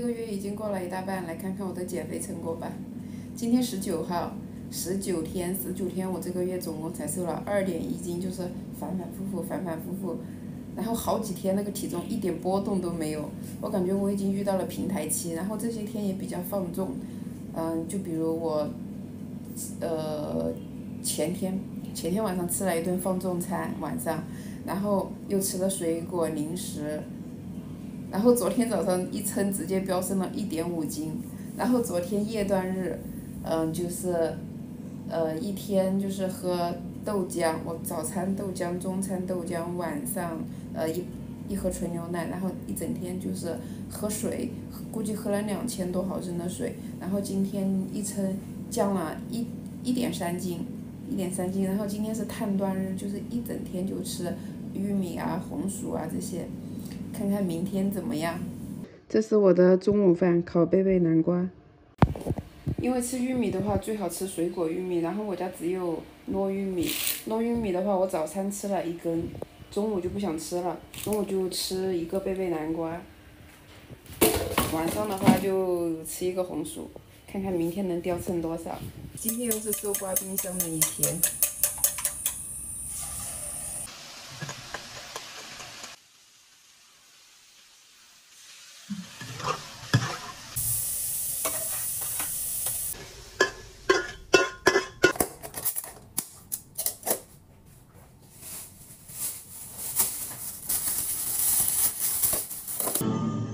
这个月已经过了一大半，来看看我的减肥成果吧。今天19号，19天，我这个月总共才瘦了2.1斤，就是反反复复，然后好几天那个体重一点波动都没有，我感觉我已经遇到了平台期。然后这些天也比较放纵，就比如我，前天晚上吃了一顿放纵餐，晚上，然后又吃了水果零食。 然后昨天早上一称直接飙升了1.5斤，然后昨天夜断日，一天就是喝豆浆，我早餐豆浆，中餐豆浆，晚上一盒纯牛奶，然后一整天就是喝水，估计喝了2000多毫升的水，然后今天一称降了一点三斤，然后今天是碳断日，就是一整天就吃玉米啊、红薯啊这些。 看看明天怎么样？这是我的中午饭，烤贝贝南瓜。因为吃玉米的话，最好吃水果玉米。然后我家只有糯玉米，糯玉米的话，我早餐吃了1根，中午就不想吃了，中午就吃1个贝贝南瓜，晚上的话就吃1个红薯，看看明天能掉秤多少。今天又是搜刮冰箱的一天。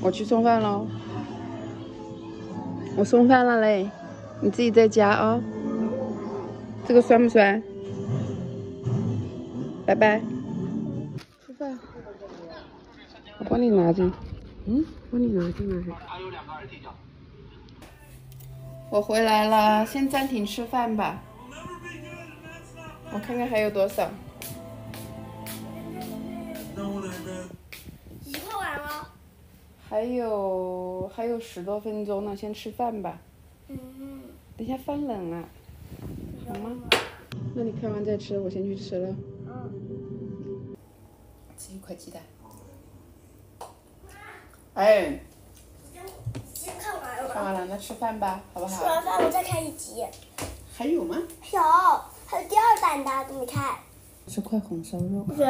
我去送饭喽，我送饭了嘞，你自己在家啊、哦。这个酸不酸？拜拜。吃饭，我帮你拿着。帮你拿着拿着。我回来了，先暂停吃饭吧。我看看还有多少。 还有10多分钟呢，先吃饭吧。等一下饭冷了，好吗？那你看完再吃，我先去吃了。吃1块鸡蛋。哎。先看完了。看完了，那吃饭吧，好不好？吃完饭我再看1集。还有吗？有，还有第2弹的，你看。吃块红烧肉。不行，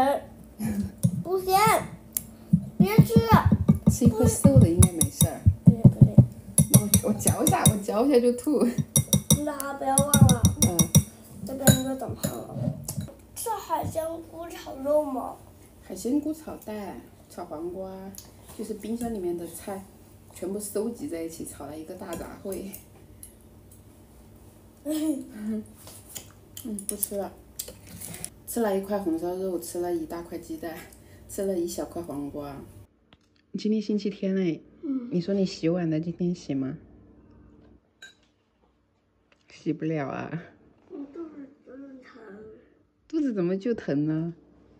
不行，别吃。 吃1颗瘦的应该没事儿。对不对？我嚼一下，就吐。那不要忘了。这边那个怎么胖了？是海鲜菇炒肉吗？海鲜菇炒蛋、炒黄瓜，就是冰箱里面的菜，全部收集在一起炒了一个大杂烩。不吃了。吃了1块红烧肉，吃了1大块鸡蛋，吃了1小块黄瓜。 今天星期天哎，你说你洗碗的，今天洗吗？洗不了啊。我肚子怎么疼？肚子怎么就疼呢？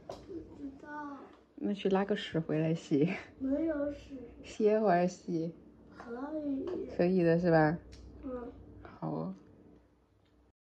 不知道。那去拉个屎回来洗。没有屎。歇会儿洗。可以。可以的是吧？好哦。